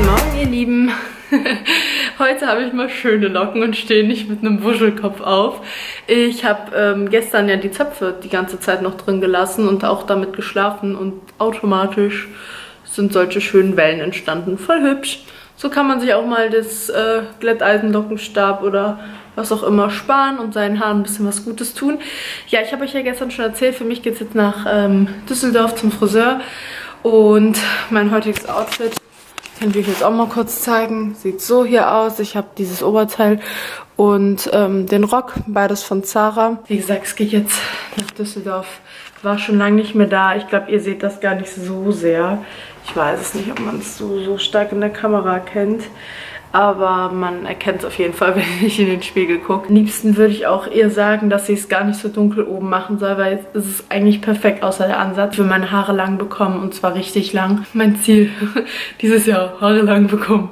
Morgen, ihr Lieben. Heute habe ich mal schöne Locken und stehe nicht mit einem Wuschelkopf auf. Ich habe gestern ja die Zöpfe die ganze Zeit noch drin gelassen und auch damit geschlafen und automatisch sind solche schönen Wellen entstanden. Voll hübsch. So kann man sich auch mal das Glätteisenlockenstab oder was auch immer sparen und seinen Haaren ein bisschen was Gutes tun. Ja, ich habe euch ja gestern schon erzählt, für mich geht es jetzt nach Düsseldorf zum Friseur. Und mein heutiges Outfit kann ich euch jetzt auch mal kurz zeigen. Sieht so hier aus. Ich habe dieses Oberteil und den Rock, beides von Zara. Wie gesagt, es geht jetzt nach Düsseldorf. War schon lange nicht mehr da. Ich glaube, ihr seht das gar nicht so sehr. Ich weiß es nicht, ob man es so stark in der Kamera kennt. Aber man erkennt es auf jeden Fall, wenn ich in den Spiegel gucke. Am liebsten würde ich auch ihr sagen, dass sie es gar nicht so dunkel oben machen soll, weil jetzt ist es eigentlich perfekt, außer der Ansatz. Ich will meine Haare lang bekommen und zwar richtig lang. Mein Ziel dieses Jahr, Haare lang bekommen.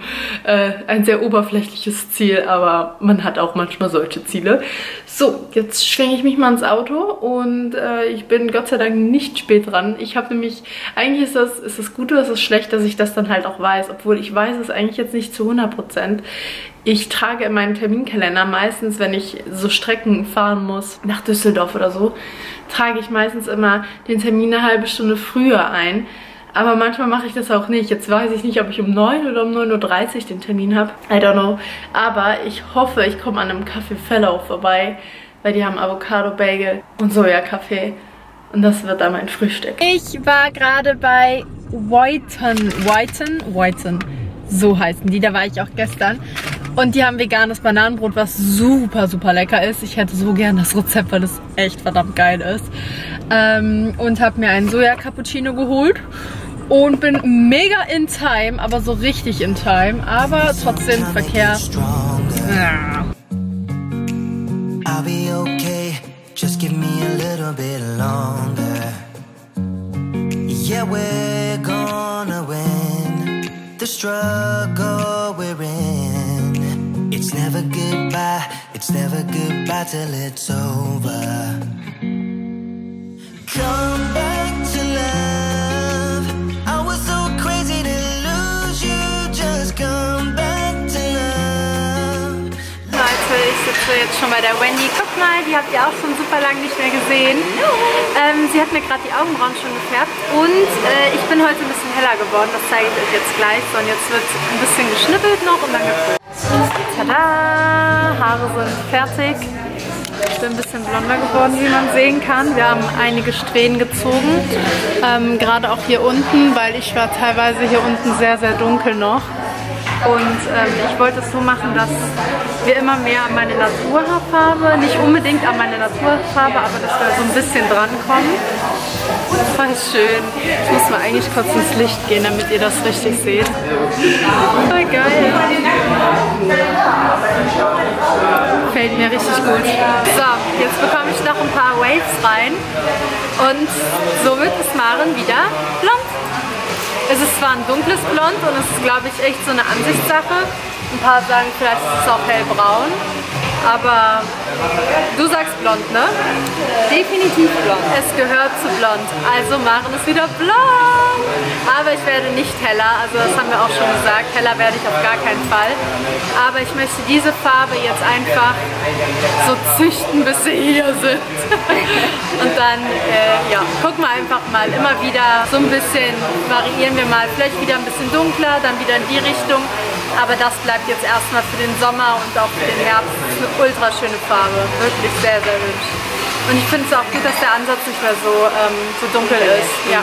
Ein sehr oberflächliches Ziel, aber man hat auch manchmal solche Ziele. So, jetzt schwinge ich mich mal ins Auto und ich bin Gott sei Dank nicht spät dran. Ich habe nämlich, eigentlich ist das gut oder ist das schlecht, dass ich das dann halt auch weiß, obwohl ich weiß es eigentlich jetzt nicht zu 100%. Ich trage in meinen Terminkalender meistens, wenn ich so Strecken fahren muss, nach Düsseldorf oder so, trage ich meistens immer den Termin eine halbe Stunde früher ein. Aber manchmal mache ich das auch nicht. Jetzt weiß ich nicht, ob ich um 9 oder um 9.30 Uhr den Termin habe. I don't know. Aber ich hoffe, ich komme an einem Café Fellow vorbei, weil die haben Avocado-Bagel und Sojakaffee. Und das wird dann mein Frühstück. Ich war gerade bei Whyton. So heißen die, da war ich auch gestern. Und die haben veganes Bananenbrot, was super, super lecker ist. Ich hätte so gern das Rezept, weil das echt verdammt geil ist. Und habe mir einen Soja-Cappuccino geholt. Und bin mega in time, aber so richtig in time. Aber trotzdem Verkehr. Ja. I'll be okay, just give me a little bit longer. Yeah, we're gonna win. The struggle we're in, it's never goodbye till it's over. Come back to love, I was so crazy to lose you, just come back to love. Leute, ich sitze jetzt schon bei der Wendy. Guck mal, die habt ihr auch schon super lange nicht mehr gesehen. Sie hat mir gerade die Augenbrauen schon gefärbt und ich bin heute ein bisschen heller geworden, das zeige ich euch jetzt gleich. So, und jetzt wird ein bisschen geschnippelt noch und dann gefüllt. Tada! Haare sind fertig. Ich bin ein bisschen blonder geworden, wie man sehen kann. Wir haben einige Strähnen gezogen, gerade auch hier unten, weil ich war teilweise hier unten sehr, sehr dunkel noch. Und ich wollte es so machen, dass wir immer mehr an meine Naturhaarfarbe, nicht unbedingt an meine Naturhaarfarbe, aber dass wir so ein bisschen drankommen. Voll schön. Ich muss mal eigentlich kurz ins Licht gehen, damit ihr das richtig seht. Voll geil. Fällt mir richtig gut. So, jetzt bekomme ich noch ein paar Waves rein. Und somit ist Maren wieder blond. Es ist zwar ein dunkles Blond und es ist, glaube ich, echt so eine Ansichtssache. Ein paar sagen, vielleicht ist es auch hellbraun. Aber du sagst blond, ne? Definitiv blond. Es gehört zu blond. Also Maren ist wieder blond. Aber ich werde nicht heller. Also das haben wir auch schon gesagt. Heller werde ich auf gar keinen Fall. Aber ich möchte diese Farbe jetzt einfach so züchten, bis sie hier sind. Und dann, ja, gucken wir einfach mal immer wieder so ein bisschen, variieren wir mal. Vielleicht wieder ein bisschen dunkler, dann wieder in die Richtung. Aber das bleibt jetzt erstmal für den Sommer und auch für den Herbst. Das ist eine ultra schöne Farbe. Wirklich sehr, sehr hübsch. Und ich finde es auch gut, dass der Ansatz nicht mehr so dunkel ist. Ja,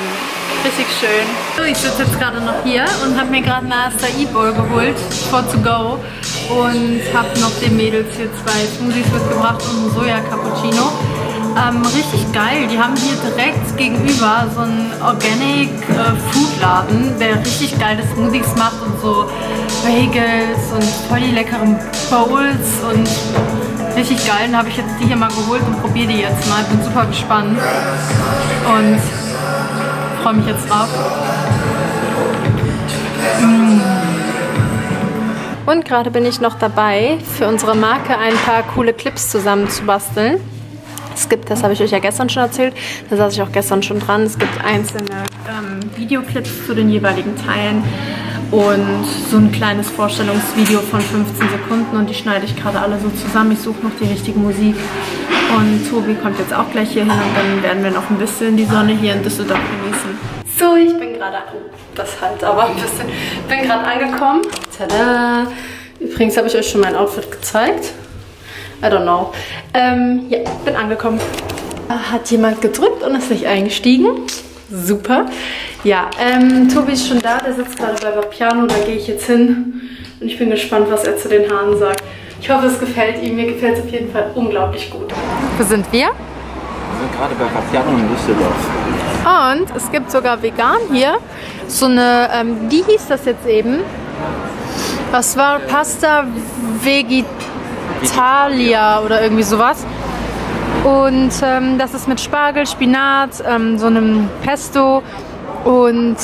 richtig schön. So, ich sitze jetzt gerade noch hier und habe mir gerade eine Acai-Bowl geholt, for to go. Und habe noch den Mädels hier zwei Smoothies mitgebracht und einen Soja-Cappuccino. Richtig geil. Die haben hier direkt gegenüber so einen Organic-Food-Laden, der richtig geile Smoothies macht und so Bagels und voll die leckeren Bowls und richtig geil. Dann habe ich jetzt die hier mal geholt und probiere die jetzt mal. Bin super gespannt und freue mich jetzt drauf. Und gerade bin ich noch dabei, für unsere Marke ein paar coole Clips zusammenzubasteln. Es gibt, das habe ich euch ja gestern schon erzählt, da saß ich auch gestern schon dran, es gibt einzelne Videoclips zu den jeweiligen Teilen und so ein kleines Vorstellungsvideo von 15 Sekunden und die schneide ich gerade alle so zusammen. Ich suche noch die richtige Musik und Tobi kommt jetzt auch gleich hier hin und dann werden wir noch ein bisschen die Sonne hier in Düsseldorf genießen. So, ich bin gerade, bin gerade angekommen. Tada! Übrigens habe ich euch schon mein Outfit gezeigt. I don't know. Ja, bin angekommen. Hat jemand gedrückt und ist nicht eingestiegen. Super. Ja, Tobi ist schon da. Der sitzt gerade bei Vapiano. Da gehe ich jetzt hin. Und ich bin gespannt, was er zu den Haaren sagt. Ich hoffe, es gefällt ihm. Mir gefällt es auf jeden Fall unglaublich gut. Wo sind wir? Wir sind gerade bei Vapiano in Düsseldorf. Und es gibt sogar vegan hier. So eine, wie hieß das jetzt eben? Das war Pasta Vegetalia oder irgendwie sowas. Und das ist mit Spargel, Spinat, so einem Pesto und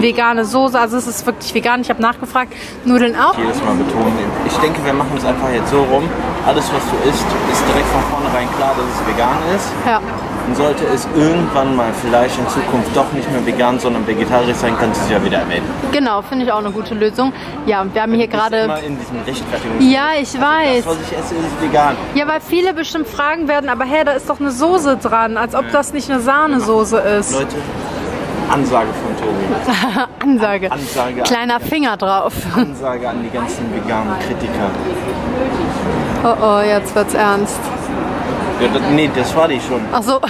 vegane Soße. Also es ist wirklich vegan. Ich habe nachgefragt. Nudeln auch. Jedes Mal betonen. Ich denke, wir machen es einfach jetzt so rum. Alles, was du isst, ist direkt von vornherein klar, dass es vegan ist. Ja. Und sollte es irgendwann mal vielleicht in Zukunft doch nicht mehr vegan, sondern vegetarisch sein, kannst du es ja wieder erwähnen. Genau, finde ich auch eine gute Lösung. Ja, und wir haben hier gerade... in diesem Rechtfertigungs- Ja, ich weiß. Das, was ich esse, ist vegan. Ja, weil viele bestimmt fragen werden, aber hey, da ist doch eine Soße dran, als ob das nicht eine Sahnesoße ist. Leute, Ansage von Tobi. Ansage. Ansage. Kleiner Finger drauf. Ansage an die ganzen veganen Kritiker. Oh, oh, jetzt wird's ernst. Ja, nee, das war die schon. Ach so.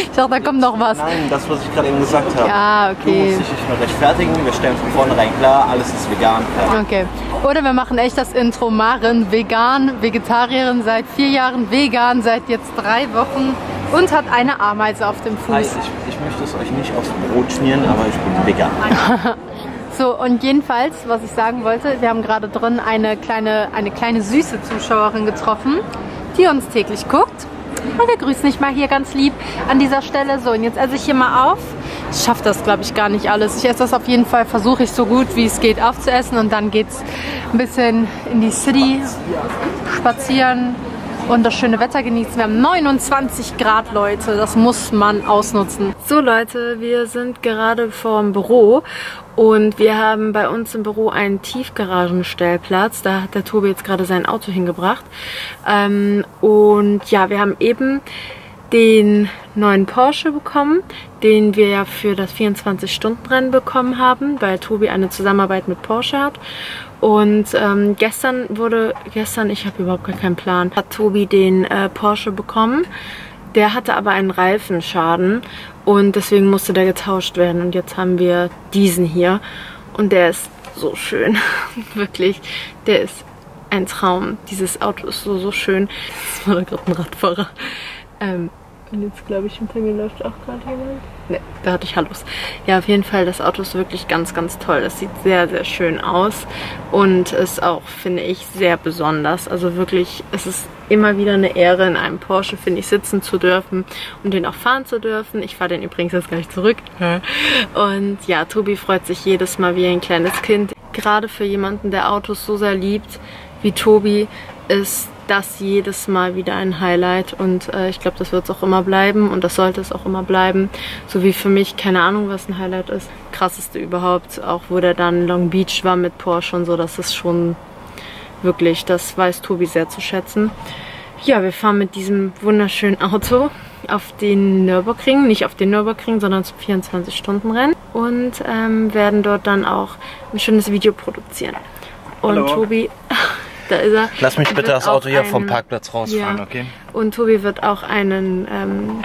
Ich dachte, da kommt noch was. Nein, das, was ich gerade eben gesagt habe. Ja, okay. Du musst dich nicht mehr rechtfertigen. Wir stellen von vornherein klar, alles ist vegan. Klar. Okay. Oder wir machen echt das Intro. Maren, vegan, Vegetarierin seit 4 Jahren, vegan seit jetzt 3 Wochen und hat eine Ameise auf dem Fuß. Heißt, ich möchte es euch nicht aufs Brot schmieren, aber ich bin vegan. So, und jedenfalls, was ich sagen wollte, wir haben gerade drin eine kleine süße Zuschauerin getroffen, die uns täglich guckt. Und wir grüßen dich mal hier ganz lieb an dieser Stelle. So, und jetzt esse ich hier mal auf. Ich schaffe das, glaube ich, gar nicht alles. Ich esse das auf jeden Fall, versuche ich so gut wie es geht aufzuessen. Und dann geht es ein bisschen in die City, spazieren und das schöne Wetter genießen. Wir haben 29 Grad, Leute. Das muss man ausnutzen. So, Leute, wir sind gerade vorm Büro. Und wir haben bei uns im Büro einen Tiefgaragenstellplatz. Da hat der Tobi jetzt gerade sein Auto hingebracht. Und ja, wir haben eben den neuen Porsche bekommen, den wir ja für das 24-Stunden-Rennen bekommen haben, weil Tobi eine Zusammenarbeit mit Porsche hat. Und gestern, ich habe überhaupt gar keinen Plan, hat Tobi den Porsche bekommen. Der hatte aber einen Reifenschaden und deswegen musste der getauscht werden. Und jetzt haben wir diesen hier und der ist so schön. Wirklich, der ist ein Traum. Dieses Auto ist so, so schön. Das war da gerade ein Radfahrer. Und jetzt glaube ich, hinter mir läuft auch gerade jemand. Ne, da hatte ich Hallos. Ja, auf jeden Fall, das Auto ist wirklich ganz, ganz toll. Das sieht sehr, sehr schön aus und ist auch, finde ich, sehr besonders. Also wirklich, es ist immer wieder eine Ehre, in einem Porsche, finde ich, sitzen zu dürfen und den auch fahren zu dürfen. Ich fahre den übrigens jetzt gleich zurück. Und ja, Tobi freut sich jedes Mal wie ein kleines Kind. Gerade für jemanden, der Autos so sehr liebt wie Tobi, ist das jedes Mal wieder ein Highlight. Und ich glaube, das wird es auch immer bleiben und das sollte es auch immer bleiben. So wie für mich, keine Ahnung, was ein Highlight ist. Krasseste überhaupt, auch wo der dann in Long Beach war mit Porsche und so, das ist schon... Wirklich, das weiß Tobi sehr zu schätzen. Ja, wir fahren mit diesem wunderschönen Auto auf den Nürburgring. Nicht auf den Nürburgring, sondern zum 24-Stunden-Rennen. Und werden dort dann auch ein schönes Video produzieren. Und Hallo. Tobi, da ist er. Lass mich bitte das Auto hier vom Parkplatz rausfahren, ja. Okay? Und Tobi wird auch einen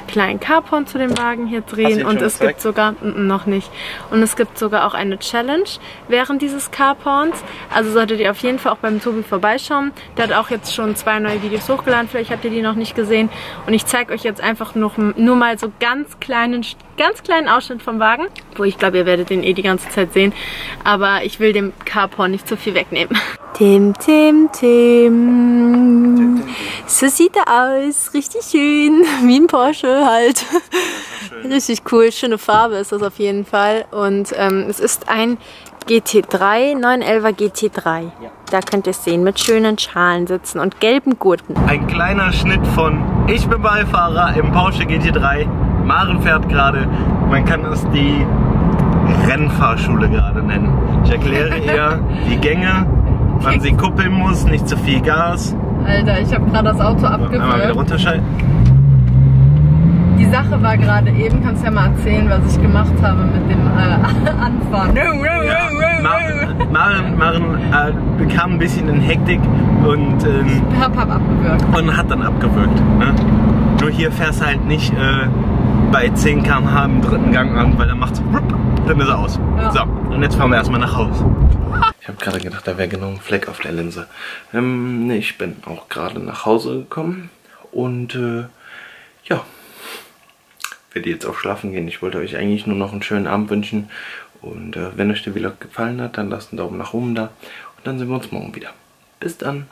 kleinen Carport zu dem Wagen hier drehen. Und es gibt sogar, noch nicht, und es gibt sogar auch eine Challenge während dieses Carports. Also solltet ihr auf jeden Fall auch beim Tobi vorbeischauen. Der hat auch jetzt schon 2 neue Videos hochgeladen, vielleicht habt ihr die noch nicht gesehen. Und ich zeige euch jetzt einfach nur mal so ganz kleinen Ausschnitt vom Wagen. Wo ich glaube, ihr werdet den eh die ganze Zeit sehen. Aber ich will dem Carport nicht zu viel wegnehmen. Tim, Tim, Tim. So sieht er aus. Richtig schön, wie ein Porsche halt. Richtig cool, schöne Farbe ist das auf jeden Fall. Und es ist ein 911er GT3. Ja. Da könnt ihr es sehen, mit schönen Schalensitzen und gelben Gurten. Ein kleiner Schnitt von Ich bin Beifahrer im Porsche GT3. Maren fährt gerade. Man kann es die Rennfahrschule gerade nennen. Ich erkläre ihr die Gänge, wann sie kuppeln muss, nicht zu viel Gas. Alter, ich habe gerade das Auto abgewürgt. Einmal wieder runterschalten. Die Sache war gerade eben, kannst du ja mal erzählen, was ich gemacht habe mit dem Anfahren. Ja, Maren bekam ein bisschen in Hektik und hab abgewürgt. Und hat dann abgewürgt. Ne? Nur hier fährst du halt nicht bei 10 km/h im dritten Gang an, weil dann macht's rupp, dann ist er aus. Ja. So, und jetzt fahren wir erstmal nach Hause. Ich habe gerade gedacht, da wäre genau ein Fleck auf der Linse. Nee, ich bin auch gerade nach Hause gekommen und ja. Ich werde jetzt auch schlafen gehen. Ich wollte euch eigentlich nur noch einen schönen Abend wünschen. Und wenn euch der Vlog gefallen hat, dann lasst einen Daumen nach oben da. Und dann sehen wir uns morgen wieder. Bis dann!